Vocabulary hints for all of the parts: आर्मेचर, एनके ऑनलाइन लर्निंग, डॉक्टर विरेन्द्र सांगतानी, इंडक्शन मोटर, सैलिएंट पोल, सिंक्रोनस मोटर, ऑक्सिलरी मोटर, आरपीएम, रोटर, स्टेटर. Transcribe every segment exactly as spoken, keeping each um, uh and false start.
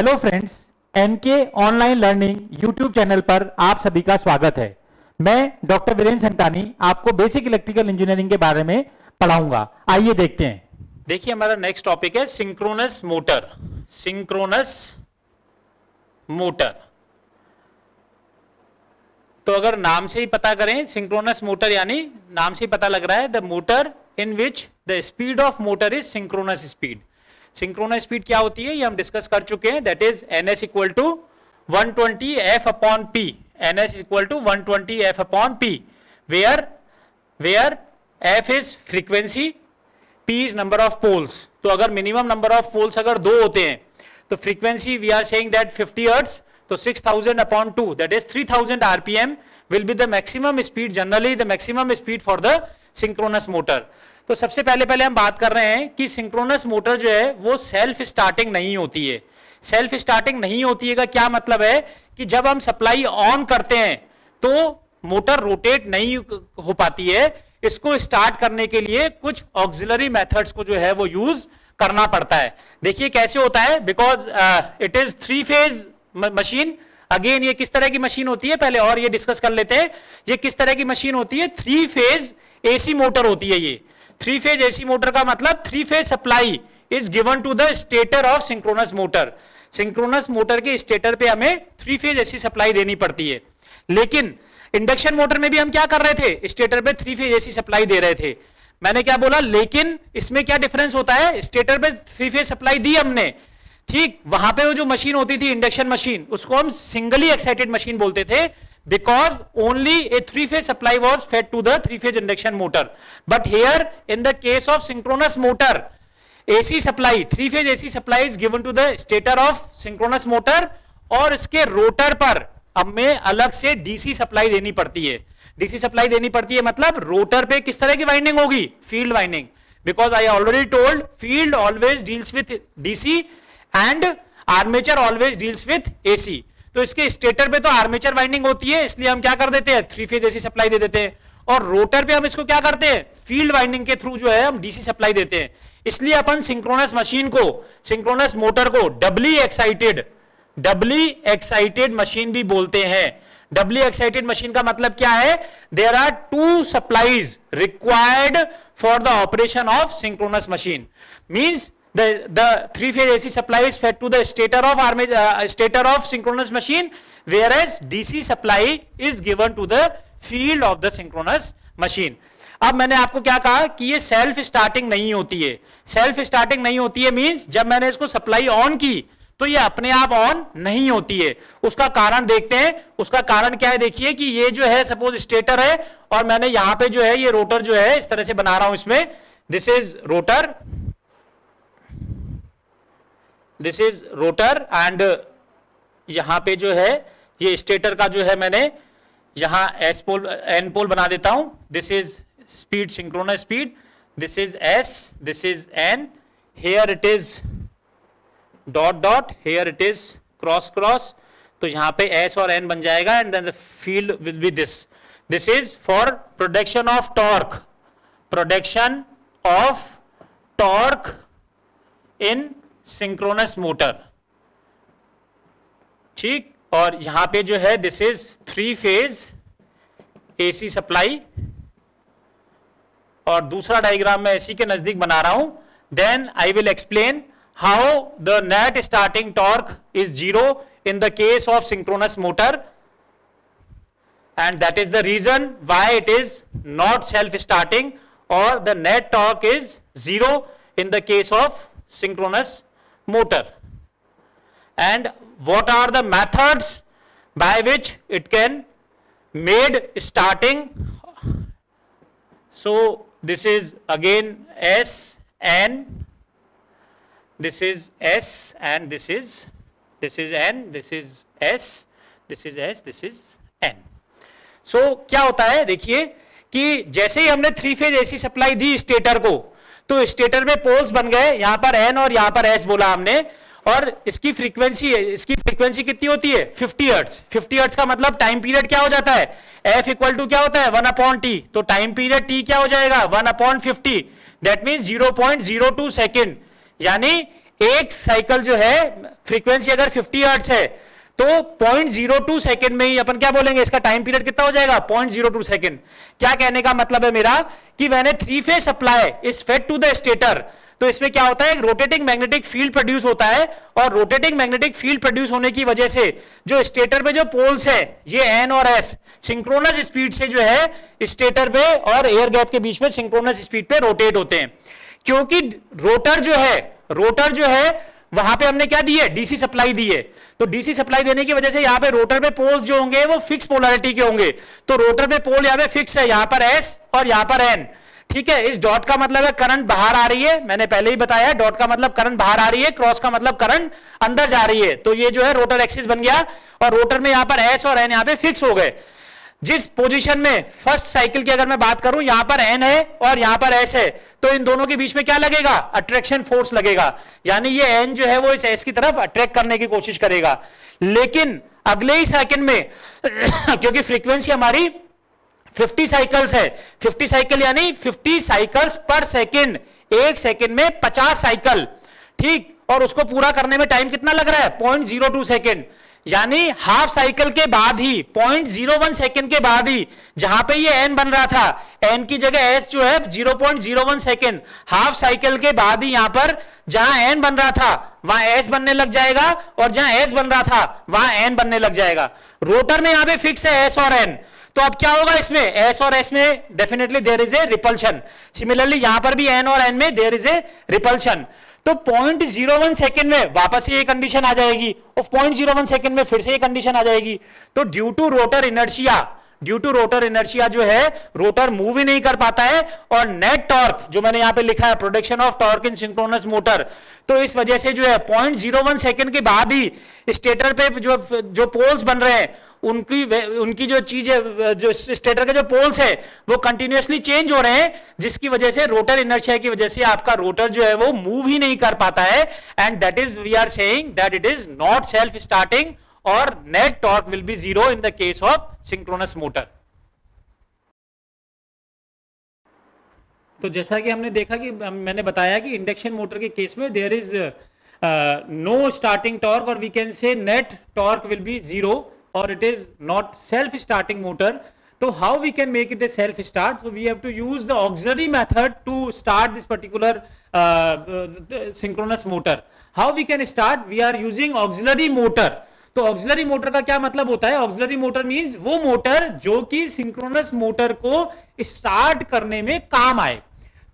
Hello friends, एनके ऑनलाइन लर्निंग YouTube channel पर आप सभी का स्वागत है। मैं डॉक्टर विरेन्द्र सांगतानी आपको बेसिक इलेक्ट्रिकल इंजीनियरिंग के बारे में पढ़ाऊंगा। आइए देखते हैं। देखिए, हमारा नेक्स्ट टॉपिक है सिंक्रोनस मोटर। सिंक्रोनस मोटर तो अगर नाम से ही पता करें, सिंक्रोनस मोटर यानी नाम से ही पता लग रहा है the motor in which the speed of motor is synchronous speed. Synchronous speed क्या होती है ये हम डिस्कस कर चुके हैं, that is N S equal to one twenty F upon P. N S equal to one twenty F upon P where where F is frequency, P is number of poles. तो अगर minimum number of poles अगर दो होते हैं तो frequency we are saying that fifty hertz, तो six thousand upon two that is three thousand आरपीएम will be the maximum speed, generally the maximum speed for the सिंक्रोनस मोटर। तो सबसे पहले पहले हम बात कर रहे हैं कि सिंक्रोनस मोटर जो है वो सेल्फ स्टार्टिंग नहीं होती है। सेल्फ स्टार्टिंग नहीं होती है का क्या मतलब है कि जब हम सप्लाई ऑन करते हैं तो मोटर रोटेट नहीं हो पाती है। इसको स्टार्ट करने के लिए कुछ ऑक्सिलरी मेथड्स को जो है वो यूज करना पड़ता है। देखिए कैसे होता है, because it is three phase machine. Again ये किस तरह की मशीन होती है पहले और ये डिस्कस कर लेते हैं। ये किस तरह की मशीन होती है? थ्री फेज एसी मोटर होती है। ये थ्री फेज एसी मोटर का मतलब three phase supply is given to the स्टेटर of सिंक्रोनस मोटर। सिंक्रोनस मोटर के स्टेटर पे हमें थ्री फेज एसी सप्लाई देनी पड़ती है। लेकिन इंडक्शन मोटर में भी हम क्या कर रहे थे, स्टेटर पे थ्री फेज एसी सप्लाई दे रहे थे। मैंने क्या बोला, लेकिन इसमें क्या डिफरेंस होता है, स्टेटर पे थ्री फेज सप्लाई दी हमने, ठीक, वहां पे वो जो मशीन होती थी इंडक्शन मशीन उसको हम सिंगली एक्साइटेड मशीन बोलते थे, because only a three phase supply was fed to the three phase इंडक्शन मोटर। But here in the case of सिंक्रोनस मोटर AC supply, three phase AC supply is given to the स्टेटर of सिंक्रोनस मोटर और इसके रोटर पर हमें अलग से DC supply देनी पड़ती है। DC supply देनी पड़ती है मतलब रोटर पे किस तरह की वाइंडिंग होगी, field winding, because I already told field always deals with DC and आर्मेचर always deals with AC. तो इसके स्टेटर पे तो आर्मेचर वाइंडिंग होती है, इसलिए हम क्या कर देते हैं, थ्री फेज एसी सप्लाई दे देते हैं, और रोटर पे हम इसको क्या करते हैं, फील्ड वाइंडिंग के थ्रू जो है हम डीसी सप्लाई देते हैं। इसलिए अपन सिंक्रोनस मशीन को, सिंक्रोनस मोटर को doubly excited doubly excited machine भी बोलते हैं। डबली एक्साइटेड मशीन का मतलब क्या है, there are two supplies required for the operation of synchronous machine. Means The, the three phase A C supply is fed to the stator of armature, uh, stator of synchronous machine, whereas D C supply is given to the field of the synchronous machine. अब मैंने आपको क्या कहा कि ये self starting नहीं होती है। सेल्फ स्टार्टिंग नहीं होती है मीन्स जब मैंने इसको सप्लाई ऑन की तो ये अपने आप ऑन नहीं होती है। उसका कारण देखते हैं, उसका कारण क्या है। देखिए कि ये जो है सपोज स्टेटर है और मैंने यहाँ पे जो है ये रोटर जो है इस तरह से बना रहा हूं, इसमें this is रोटर this is रोटर and यहाँ पे जो है ये स्टेटर का जो है मैंने यहाँ एस पोल एन पोल बना देता हूँ। This is speed, synchronous speed, this is S, this is N, here it is dot dot, here it is cross cross, तो यहाँ पे एस और एन बन जाएगा and then the field will be this. This is for production of torque, production of torque in सिंक्रोनस मोटर, ठीक। और यहां पे जो है this is three phase AC supply और दूसरा डायग्राम मैं एसी के नजदीक बना रहा हूं। Then I will explain how the net starting torque is zero in the case of सिंक्रोनस मोटर and that is the reason why it is not self starting और the net torque is zero in the case of synchronous motor and what are the methods by which it can made starting. So this is again S N, this is S and this is this is N, this is S, this is S, this is N. So क्या होता है देखिए कि जैसे ही हमने three phase AC supply दी स्टेटर को तो स्टेटर में पोल्स बन गए, यहां पर एन और यहां पर एस बोला हमने, और इसकी फ्रीक्वेंसी इसकी फ्रीक्वेंसी कितनी होती है, फिफ्टी हर्ट्ज। फिफ्टी हर्ट्ज का मतलब टाइम पीरियड क्या हो जाता है, एफ इक्वल टू क्या होता है, वन अपॉन टी। तो टाइम पीरियड टी क्या हो जाएगा, one upon fifty, that means zero point zero two second, यानी एक साइकिल जो है फ्रीक्वेंसी अगर फिफ्टी हर्ट्ज है तो पॉइंट जीरो टू सेकंड में ही अपन क्या बोलेंगे, इसका टाइम पीरियड कितना हो जाएगा, पॉइंट जीरो टू सेकंड। क्या कहने का मतलब है मेरा कि मैंने three phase supply is fed to the स्टेटर, तो इसमें क्या होता है एक रोटेटिंग मैग्नेटिक फील्ड प्रोड्यूस होता है, और रोटेटिंग मैग्नेटिक फील्ड प्रोड्यूस होने की वजह से जो स्टेटर पे जो पोल्स है ये एन और एस सिंक्रोनस स्पीड से जो है स्टेटर पे और एयर गैप के बीच में सिंक्रोनस स्पीड पे रोटेट होते हैं। क्योंकि रोटर जो है रोटर जो है वहां पे हमने क्या दी है, डीसी सप्लाई दी है, तो डीसी सप्लाई देने की वजह से यहाँ पे रोटर पे पोल्स जो होंगे वो फिक्स पोलैरिटी के होंगे, तो रोटर पे पोल यहाँ पे फिक्स है, यहाँ पर एस और यहाँ पर एन, ठीक है। इस डॉट का मतलब है करंट बाहर आ रही है, मैंने पहले ही बताया डॉट का मतलब करंट बाहर आ रही है, क्रॉस का मतलब करंट अंदर जा रही है, तो ये जो है रोटर एक्सिस बन गया और रोटर में यहाँ पर एस और एन यहाँ पे फिक्स हो गए। जिस पोजीशन में फर्स्ट साइकिल की अगर मैं बात करूं, यहां पर एन है और यहां पर एस है, तो इन दोनों के बीच में क्या लगेगा, अट्रैक्शन फोर्स लगेगा, यानी ये एन जो है वो इस एस की तरफ अट्रैक्ट करने की कोशिश करेगा। लेकिन अगले ही सेकंड में क्योंकि फ्रीक्वेंसी हमारी फिफ्टी साइकिल्स है, फिफ्टी साइकिल यानी फिफ्टी साइकिल्स पर सेकेंड, एक सेकेंड में पचास साइकिल, ठीक, और उसको पूरा करने में टाइम कितना लग रहा है, पॉइंट जीरो टू सेकेंड, यानी हाफ साइकिल के बाद ही पॉइंट जीरो वन सेकंड के बाद ही जहां पे ये एन बन रहा था, एन की जगह एस जो है zero point zero one second, half cycle के बाद ही यहां पर जहां एन बन रहा था वहां एस बनने लग जाएगा, और जहां एस बन रहा था वहां एन बनने लग जाएगा। रोटर में यहां पे फिक्स है एस और एन, तो अब क्या होगा इसमें, एस और एस में definitely there is a repulsion, similarly यहां पर भी एन और एन में देयर इज ए रिपल्शन, तो पॉइंट जीरो वन सेकंड में वापस ये कंडीशन आ जाएगी और पॉइंट जीरो वन सेकंड में फिर से ये कंडीशन आ जाएगी। तो due to रोटर inertia due to रोटर inertia जो है रोटर मूव ही नहीं कर पाता है, और नेट टॉर्क जो मैंने यहां पे लिखा है production of torque in सिंक्रोनस मोटर, तो इस वजह से जो है पॉइंट जीरो वन सेकंड के बाद ही स्टेटर पे जो जो पोल्स बन रहे हैं उनकी उनकी जो चीज है, जो स्टेटर के जो पोल्स है वो कंटिन्यूअसली चेंज हो रहे हैं, जिसकी वजह से रोटर इनर्शिया की वजह से आपका रोटर जो है वो मूव ही नहीं कर पाता है, and that is we are saying that it is not self starting और net torque will be zero in the case of सिंक्रोनस मोटर। तो जैसा कि हमने देखा कि मैंने बताया कि इंडक्शन मोटर के केस में there is no starting torque और we can say net torque will be zero और it is not self starting motor. तो how we can make it A self start, so we have to use the auxiliary method to start this particular सिंक्रोनस मोटर। How we can start, we are using ऑक्सिलरी मोटर। तो ऑक्सिलरी मोटर का क्या मतलब होता है, ऑक्सिलरी मोटर means वो motor जो कि सिंक्रोनस मोटर को स्टार्ट करने में काम आए।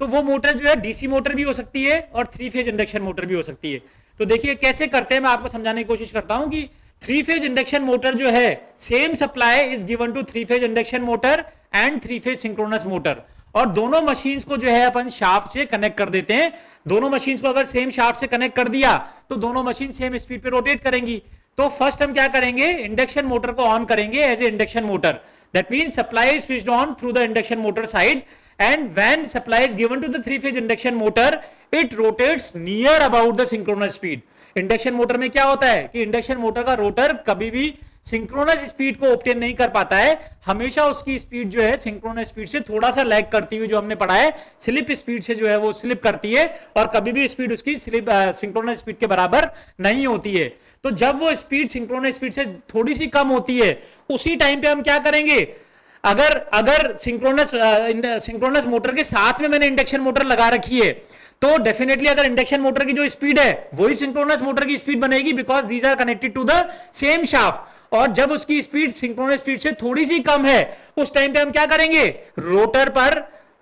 तो वो मोटर जो है डीसी मोटर भी हो सकती है और थ्री फेज इंडक्शन मोटर भी हो सकती है। तो देखिए कैसे करते हैं, मैं आपको समझाने की कोशिश करता हूं कि थ्री फेज इंडक्शन मोटर जो है same supply is given to three phase इंडक्शन मोटर and three phase सिंक्रोनस मोटर, और दोनों मशीन्स को जो है अपन शाफ्ट से कनेक्ट कर देते हैं। दोनों मशीन्स को अगर सेम शाफ्ट से कनेक्ट कर दिया तो दोनों मशीन सेम स्पीड पे रोटेट करेंगी। तो फर्स्ट हम क्या करेंगे, इंडक्शन मोटर को ऑन करेंगे as a इंडक्शन मोटर, that mean supply is switched on through the इंडक्शन मोटर side, and when supply is given to the three phase इंडक्शन मोटर it rotates near about the synchronous speed. इंडक्शन मोटर में क्या होता है कि इंडक्शन मोटर का रोटर कभी भी synchronous speed को obtain नहीं कर पाता है, हमेशा उसकी स्पीड जो है सिंक्रोनस स्पीड से थोड़ा सा लैग करती हुई, जो हमने पढ़ा है स्लिप स्पीड से जो है वो स्लिप करती है, और कभी भी स्पीड उसकी स्लिप सिंक्रोनस स्पीड के बराबर नहीं होती है। तो जब वो स्पीड सिंक्रोनस स्पीड से थोड़ी सी कम होती है उसी टाइम पे हम क्या करेंगे, अगर अगर सिंक्रोनस सिंक्रोनस मोटर के साथ में मैंने इंडक्शन मोटर लगा रखी है तो डेफिनेटली अगर इंडक्शन मोटर की जो स्पीड है वही सिंक्रोनस मोटर की स्पीड बनेगी, because these are connected to the same shaft. और जब उसकी स्पीड सिंक्रोनस स्पीड से थोड़ी सी कम है उस टाइम पे हम क्या करेंगे, रोटर पर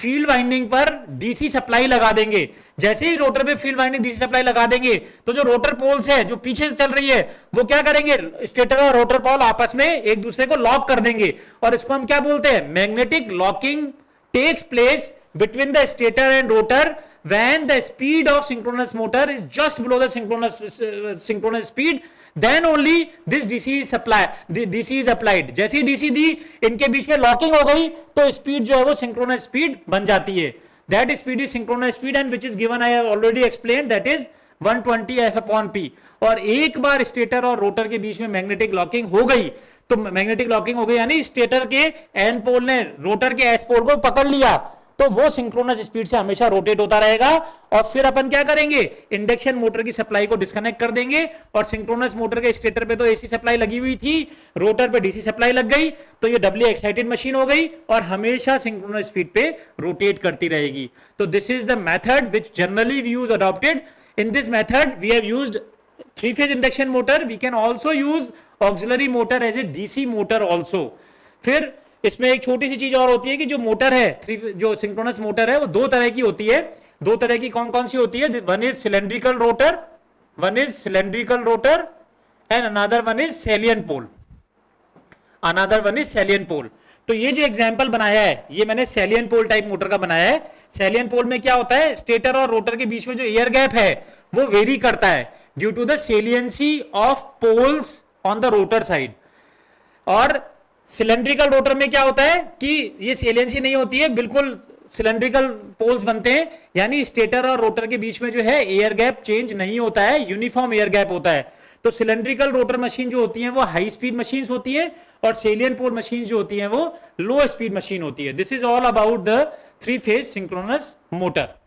फील्ड वाइंडिंग पर डीसी सप्लाई लगा देंगे। जैसे ही रोटर पे फील्ड वाइंडिंग डीसी सप्लाई लगा देंगे तो जो रोटर पोल्स है जो पीछे चल रही है वो क्या करेंगे, स्टेटर और रोटर पोल आपस में एक दूसरे को लॉक कर देंगे, और इसको हम क्या बोलते हैं, magnetic locking takes place between the स्टेटर and रोटर when the speed of synchronous motor is just below the synchronous uh, synchronous speed, then only this D C is applied. The D C is applied. जैसे D C दी इनके बीच में locking हो गई तो speed जो है वो सिंक्रोनस स्पीड बन जाती है। That speed is synchronous speed and which is given I have already explained. That is one twenty F upon P. और एक बार स्टेटर और रोटर के बीच में मैग्नेटिक लॉकिंग हो गई तो मैग्नेटिक लॉकिंग हो गई यानी स्टेटर के एन पोल ने रोटर के एस पोल को पकड़ लिया तो वो सिंक्रोनस स्पीड से हमेशा रोटेट होता रहेगा। और फिर अपन क्या करेंगे, इंडक्शन मोटर की सप्लाई को डिस्कनेक्ट कर देंगे और सिंक्रोनस मोटर के स्टेटर पे तो एसी सप्लाई लगी हुई थी, रोटर पे डीसी सप्लाई लग गई, तो ये डबली एक्साइटेड मशीन हो गई और हमेशा सिंक्रोनस स्पीड पे रोटेट करती रहेगी। तो this is the method which generally we use adopted. In this method we have used three phase इंडक्शन मोटर, we can also use ऑक्सिलरी मोटर as a DC motor also. फिर इसमें एक छोटी सी चीज और होती है कि जो मोटर है, जो सिंक्रोनस मोटर है, वो दो तरह की होती है। दो तरह की कौन कौन सी होती है? One is cylindrical रोटर, one is cylindrical रोटर and another one is सैलिएंट पोल, another one is सैलिएंट पोल। तो ये जो एग्जाम्पल बनाया है, ये मैंने सैलिएंट पोल टाइप मोटर का बनाया है। सैलिएंट पोल में क्या होता है, स्टेटर और रोटर के बीच में जो एयर गैप है वो वेरी करता है due to the saliency of poles on the रोटर side. और सिलेंड्रिकल रोटर में क्या होता है कि ये सैलिएंसी नहीं होती है, बिल्कुल सिलेंड्रिकल पोल्स बनते हैं, यानी स्टेटर और रोटर के बीच में जो है एयर गैप चेंज नहीं होता है, यूनिफॉर्म एयर गैप होता है। तो सिलेंड्रिकल रोटर मशीन जो होती है वो हाई स्पीड मशीन होती है और सैलिएंट पोल मशीन जो होती है वो लो स्पीड मशीन होती है। This is all about the three phase सिंक्रोनस मोटर।